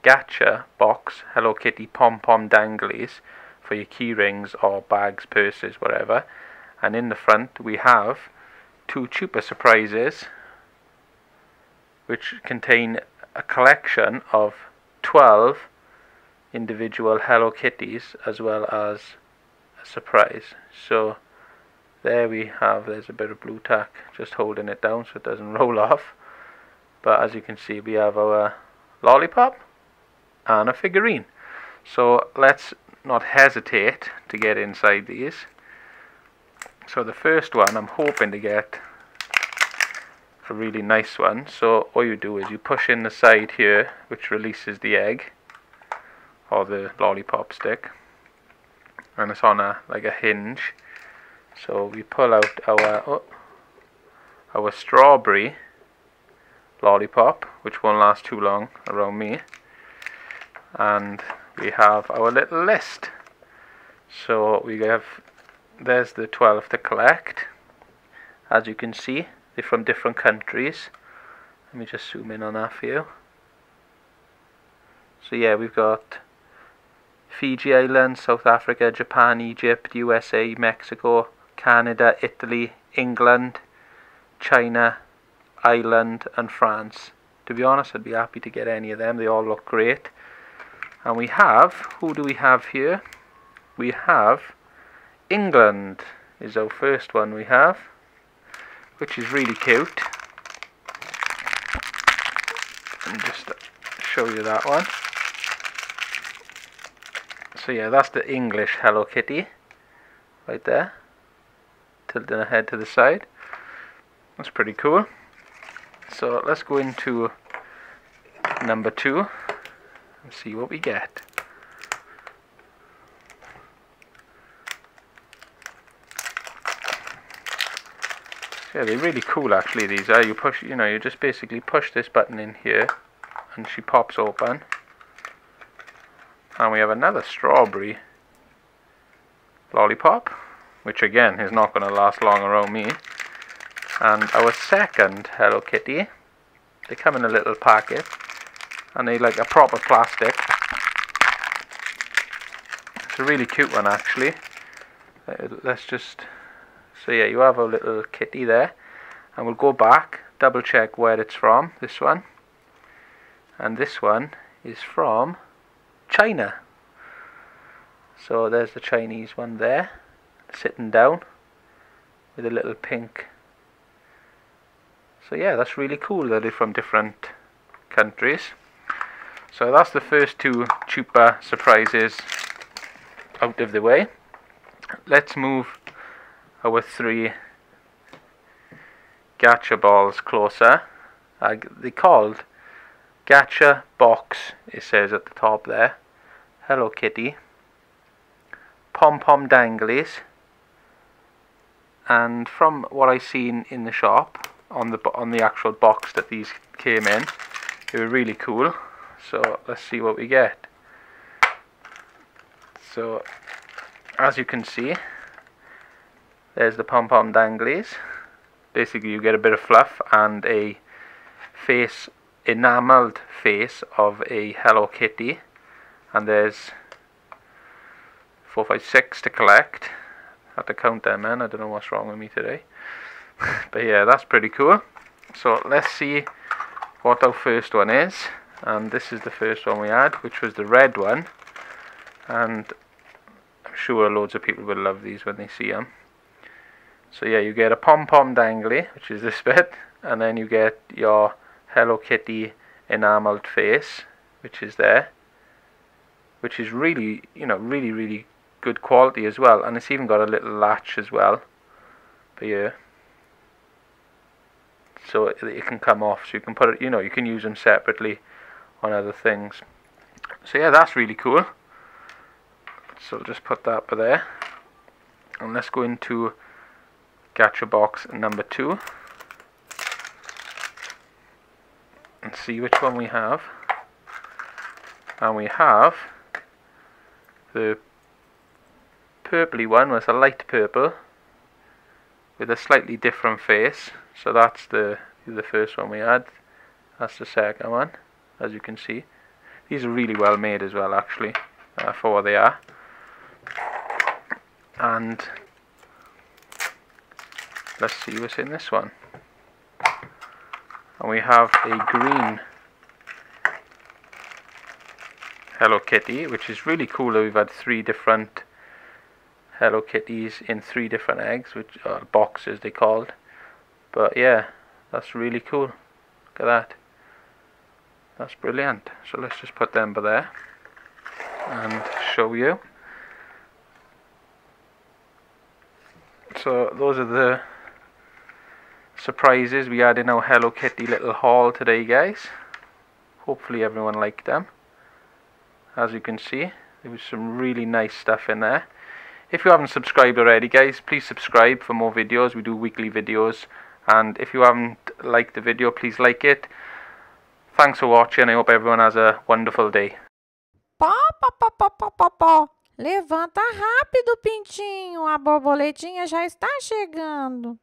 gacha box Hello Kitty pom-pom danglies for your key rings or bags, purses, whatever. And in the front we have 2 Chupa surprises, which contain a collection of 12 individual Hello Kitties, as well as a surprise. So there we have, there's a bit of blue tack just holding it down so it doesn't roll off. But as you can see, we have our lollipop and a figurine. So let's not hesitate to get inside these. So the first one, I'm hoping to get a really nice one. So all you do is you push in the side here, which releases the egg or the lollipop stick, and it's on like a hinge. So we pull out our strawberry lollipop, which won't last too long around me, and we have our little list. So we have, there's the 12 to collect. As you can see, they're from different countries. Let me just zoom in on that for you. So yeah, we've got Fiji Island, South Africa, Japan, Egypt, USA, Mexico, Canada, Italy, England, China, Ireland and France. To be honest, I'd be happy to get any of them. They all look great. And we have, who do we have here? We have England is our first one we have, which is really cute. Let me just show you that one. So yeah, that's the English Hello Kitty right there, tilting her head to the side. That's pretty cool. So let's go into number 2 and see what we get. So yeah, they're really cool actually, these are. You push, you know, you just basically push this button in here and she pops open. And we have another strawberry lollipop, which again is not going to last long around me. And our second Hello Kitty, they come in a little packet, and they like a proper plastic. It's a really cute one actually. Let's just, so yeah, you have a little kitty there, and we'll go back, double check where it's from, this one. And this one is from China. So there's the Chinese one there, sitting down with a little pink. So yeah, that's really cool that they're from different countries. So that's the first 2 Chupa surprises out of the way. Let's move our 3 gacha balls closer. They're called gacha box, it says at the top there. Hello Kitty, pom-pom danglies, and from what I've seen in the shop, on the actual box that these came in, they were really cool. So let's see what we get. So as you can see, there's the pom-pom danglies. Basically you get a bit of fluff and a face, enameled face of a Hello Kitty, and there's 4, 5, 6 to collect. I have to count them, man. I don't know what's wrong with me today. But yeah, that's pretty cool. So let's see what our first one is. And this is the first one we had, which was the red one. And I'm sure loads of people will love these when they see them. So yeah, you get a pom-pom dangly, which is this bit. And then you get your Hello Kitty enameled face, which is there. Which is really, you know, really, really good quality as well. And it's even got a little latch as well. But yeah. So it can come off, so you can put it, you know, you can use them separately on other things. So yeah, that's really cool. So just put that by there, and let's go into gacha box number 2 and see which one we have. And we have the purpley one, was a light purple with a slightly different face. So that's the first one we had. That's the second one, as you can see. These are really well made as well, actually, for what they are. And let's see what's in this one. And we have a green Hello Kitty, which is really cool that we've had 3 different Hello Kitties in 3 different eggs, which are boxes they called. But yeah, that's really cool. Look at that. That's brilliant. So let's just put them by there and show you. So those are the surprises we had in our Hello Kitty little haul today, guys. Hopefully everyone liked them. As you can see, there was some really nice stuff in there. If you haven't subscribed already, guys, please subscribe for more videos. We do weekly videos. And if you haven't liked the video, please like it. Thanks for watching. I hope everyone has a wonderful day. Pó, pó, pó, pó, pó, pó, pó. Levanta rápido, Pintinho. A borboletinha já está chegando.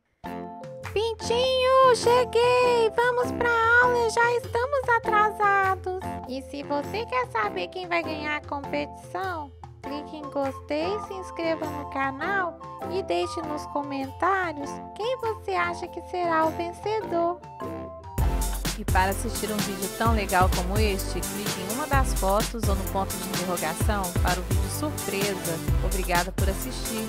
Pintinho, cheguei. Vamos para a aula, já estamos atrasados. E se você quer saber quem vai ganhar a competição, clique em gostei, se inscreva no canal e deixe nos comentários quem você acha que será o vencedor. link para assistir um vídeo tão legal como este, clique em uma das fotos ou no ponto de interrogação para o vídeo surpresa. Obrigada por assistir!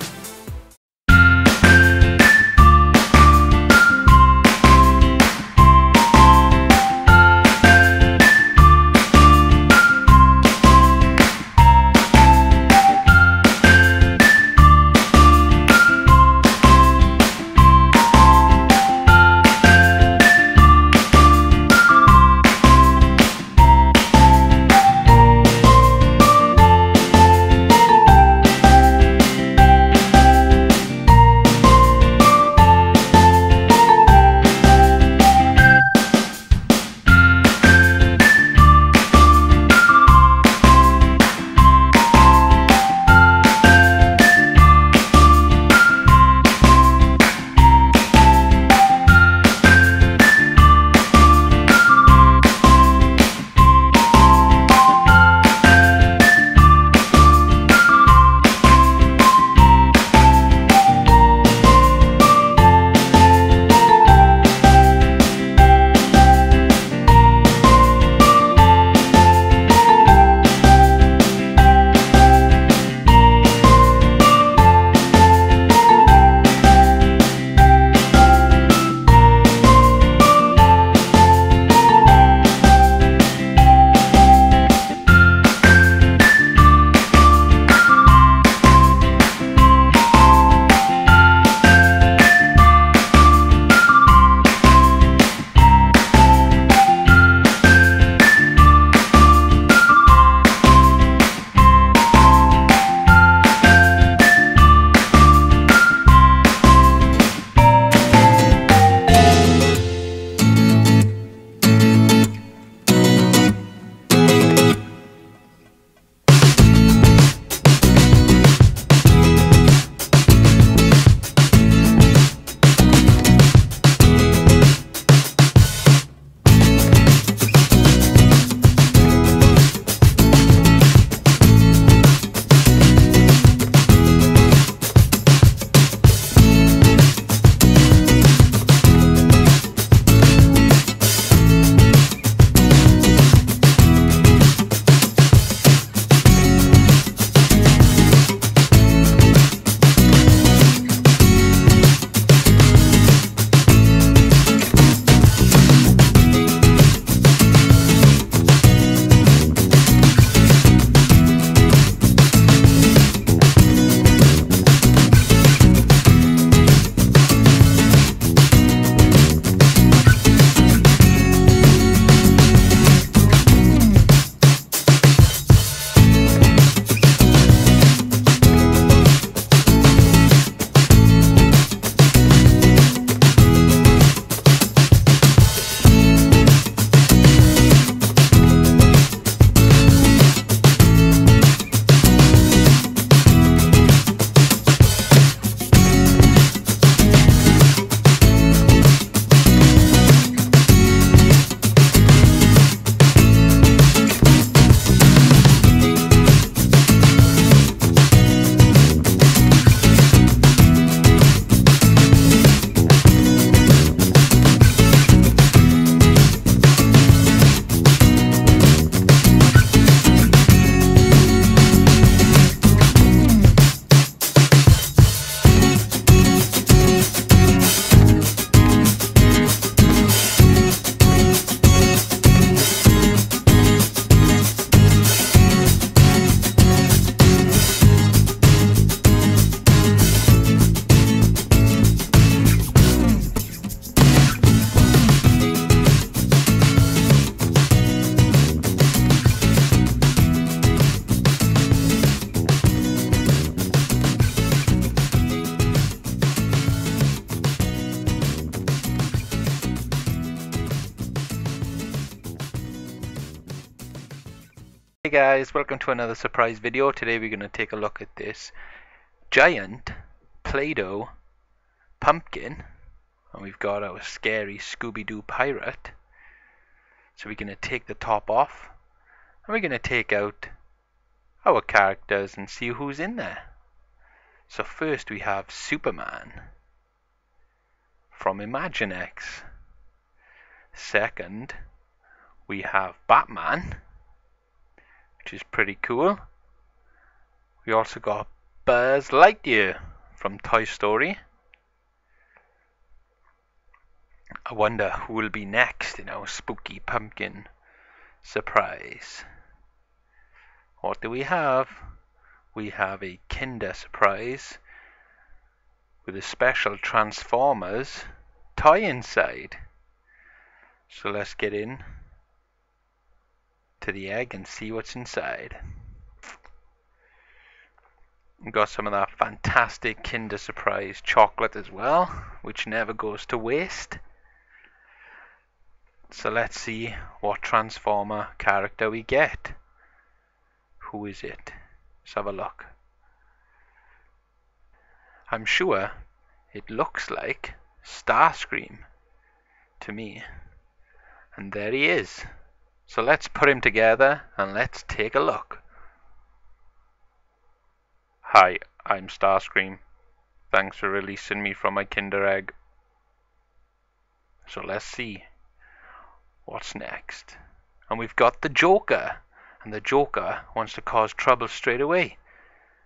Hey guys, welcome to another surprise video. Today we're going to take a look at this giant Play-Doh pumpkin, and we've got our scary Scooby-Doo pirate. So we're going to take the top off and we're going to take out our characters and see who's in there. So first we have Superman from Imaginex. Second, we have Batman, which is pretty cool. We also got Buzz Lightyear from Toy Story. I wonder who will be next in our spooky pumpkin surprise. What do we have? We have a Kinder Surprise with a special Transformers toy inside. So let's get in to the egg and see what's inside. We've got some of that fantastic Kinder Surprise chocolate as well, which never goes to waste. So let's see what Transformer character we get. Who is it? Let's have a look. I'm sure it looks like Starscream to me. And there he is. So let's put him together and let's take a look. Hi, I'm Starscream. Thanks for releasing me from my Kinder Egg. So let's see what's next. And we've got the Joker. And the Joker wants to cause trouble straight away.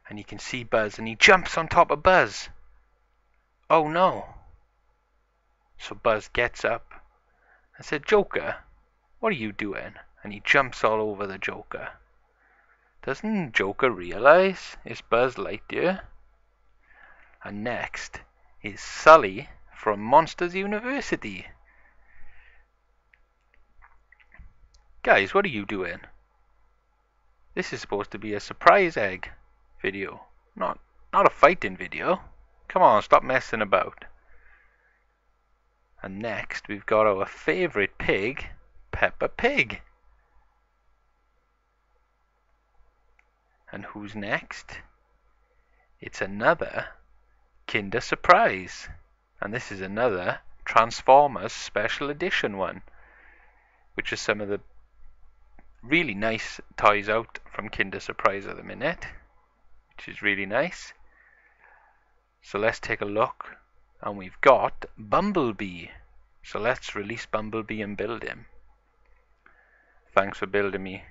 And you can see Buzz and he jumps on top of Buzz. Oh no. So Buzz gets up and said, Joker, what are you doing? And he jumps all over the Joker. Doesn't Joker realize it's Buzz Lightyear? And next is Sully from Monsters University. Guys, what are you doing? This is supposed to be a surprise egg video, not a fighting video. Come on, stop messing about. And next we've got our favorite pig, Peppa Pig. And who's next? It's another Kinder Surprise. And this is another Transformers Special Edition one, which is some of the really nice toys out from Kinder Surprise at the minute, which is really nice. So let's take a look, and we've got Bumblebee. So let's release Bumblebee and build him. Thanks for building me.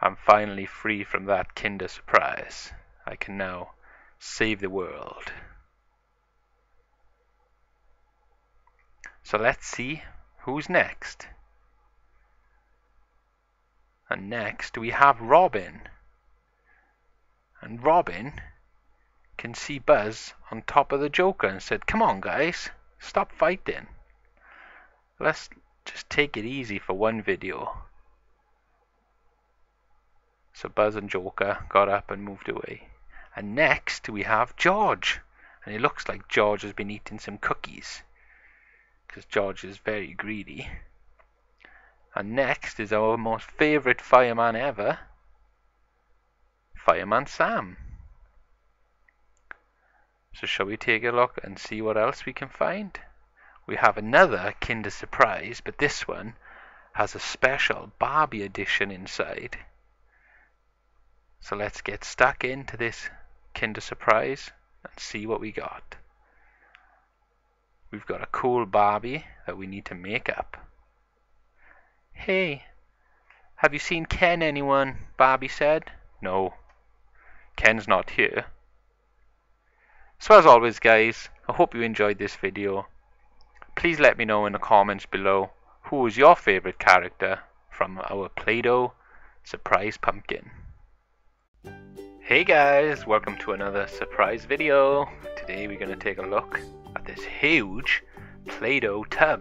I'm finally free from that Kinder Surprise. I can now save the world. So let's see who's next. And next we have Robin. And Robin can see Buzz on top of the Joker and said, come on guys, stop fighting. Let's just take it easy for one video. So Buzz and Joker got up and moved away. And next we have George. And it looks like George has been eating some cookies, because George is very greedy. And next is our most favourite fireman ever, Fireman Sam. So shall we take a look and see what else we can find? We have another Kinder Surprise, but this one has a special Barbie edition inside. So let's get stuck into this Kinder Surprise and see what we got. We've got a cool Barbie that we need to make up. Hey, have you seen Ken, anyone? Barbie said. No, Ken's not here. So as always guys, I hope you enjoyed this video. Please let me know in the comments below who was your favourite character from our Play-Doh Surprise Pumpkin. Hey guys, welcome to another surprise video. Today we're going to take a look at this huge Play-Doh tub.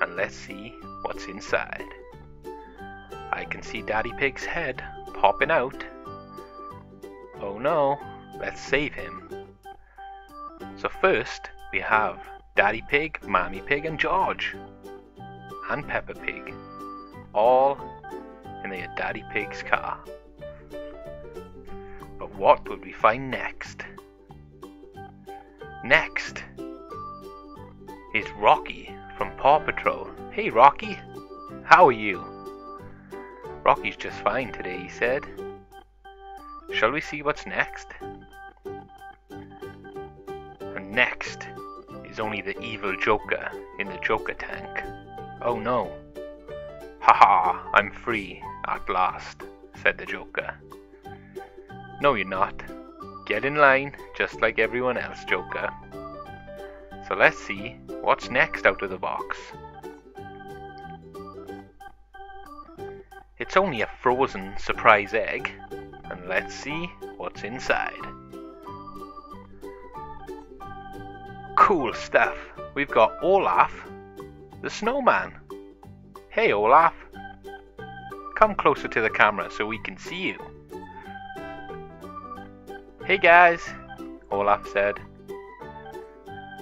And let's see what's inside. I can see Daddy Pig's head popping out. Oh no, let's save him. So first we have Daddy Pig, Mommy Pig and George. And Peppa Pig. All in their Daddy Pig's car. But what would we find next? Next is Rocky from Paw Patrol. Hey Rocky, how are you? Rocky's just fine today, he said. Shall we see what's next? And next is only the evil Joker in the Joker tank. Oh no. Haha, I'm free, at last, said the Joker. No you're not. Get in line, just like everyone else, Joker. So let's see what's next out of the box. It's only a frozen surprise egg, and let's see what's inside. Cool stuff! We've got Olaf, the snowman. Hey Olaf, come closer to the camera so we can see you. Hey guys, Olaf said.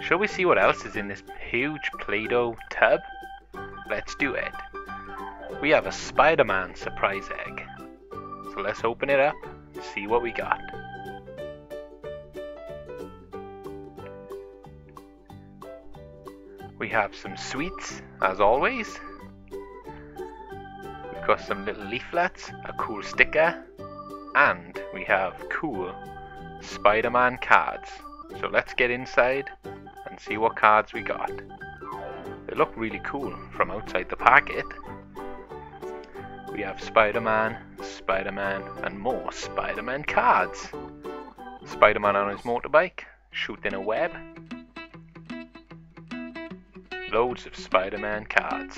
Shall we see what else is in this huge Play-Doh tub? Let's do it. We have a Spider-Man surprise egg. So let's open it up and see what we got. We have some sweets, as always. We've got some little leaflets, a cool sticker, and we have cool Spider-Man cards. So let's get inside and see what cards we got. They look really cool from outside the packet. We have Spider-Man, Spider-Man, and more Spider-Man cards. Spider-Man on his motorbike, shooting a web. Loads of Spider-Man cards.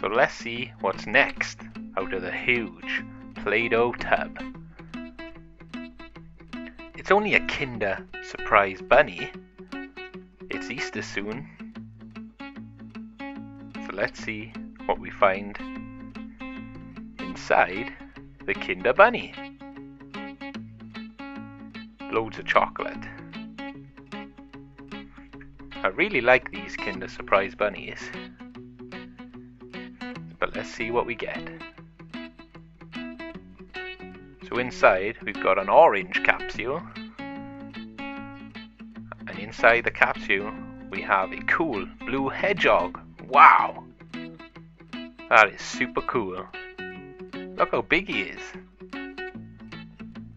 So let's see what's next out of the huge Play-Doh tub. It's only a Kinder Surprise bunny. It's Easter soon. So let's see what we find inside the Kinder Bunny. Loads of chocolate. I really like these Kinder Surprise bunnies, but let's see what we get. So inside we've got an orange capsule, and inside the capsule we have a cool blue hedgehog. Wow! That is super cool. Look how big he is.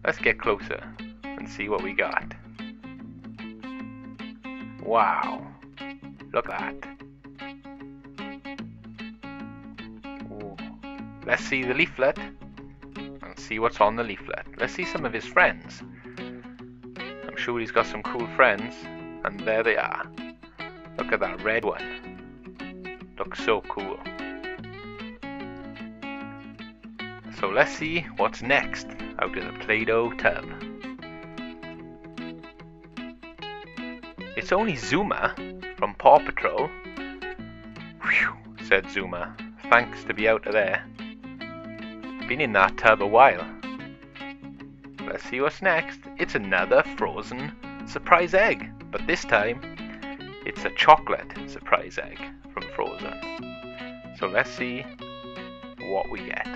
Let's get closer and see what we got. Wow. Look at that. Ooh. Let's see the leaflet and see what's on the leaflet. Let's see some of his friends. I'm sure he's got some cool friends, and there they are. Look at that red one. Looks so cool. So let's see what's next out of the Play-Doh tub. It's only Zuma from Paw Patrol. Phew, said Zuma. Thanks to be out of there. Been in that tub a while. Let's see what's next. It's another frozen surprise egg, but this time it's a chocolate surprise egg from Frozen. So let's see what we get.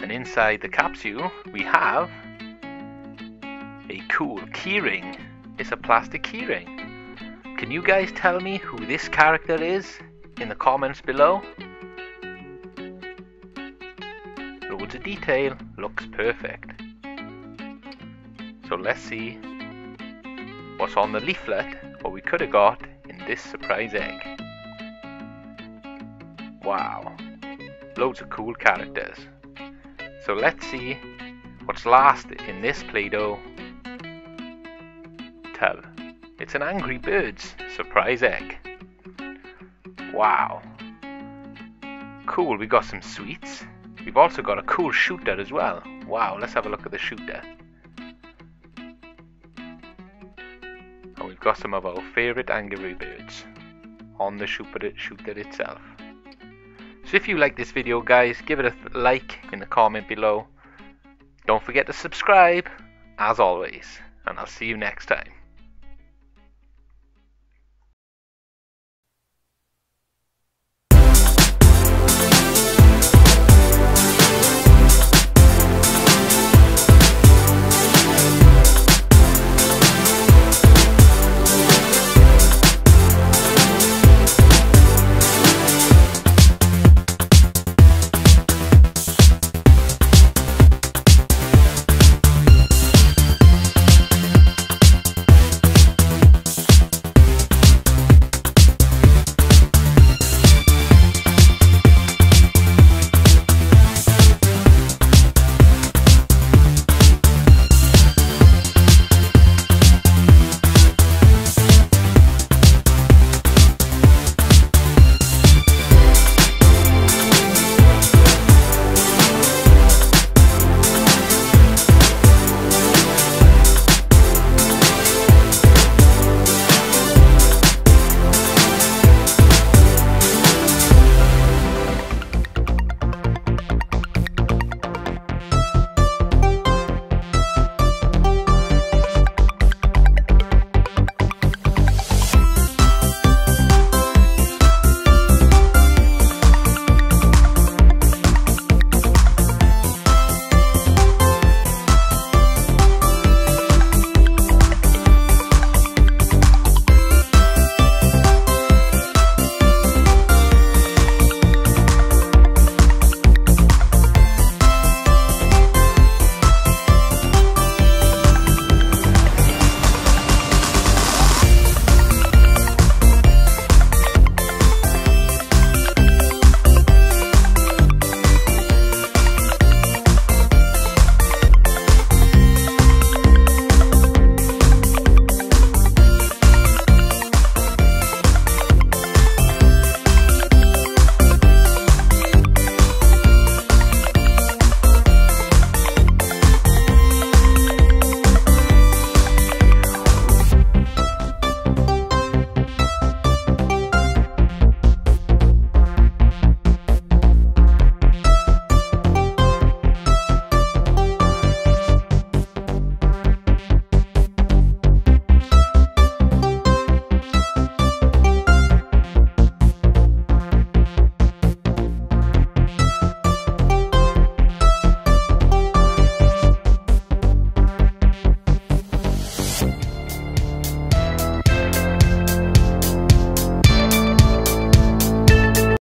And inside the capsule we have a cool keyring. It's a plastic keyring. Can you guys tell me who this character is in the comments below? Loads of detail, looks perfect. So let's see what's on the leaflet, what we could have got in this surprise egg. Wow, loads of cool characters. So let's see what's last in this Play-Doh tub. It's an Angry Birds surprise egg. Wow. Cool, we got some sweets. We've also got a cool shooter as well. Wow, let's have a look at the shooter. And we've got some of our favourite Angry Birds on the shooter itself. So if you like this video guys, give it a like in the comment below. Don't forget to subscribe, as always, and I'll see you next time.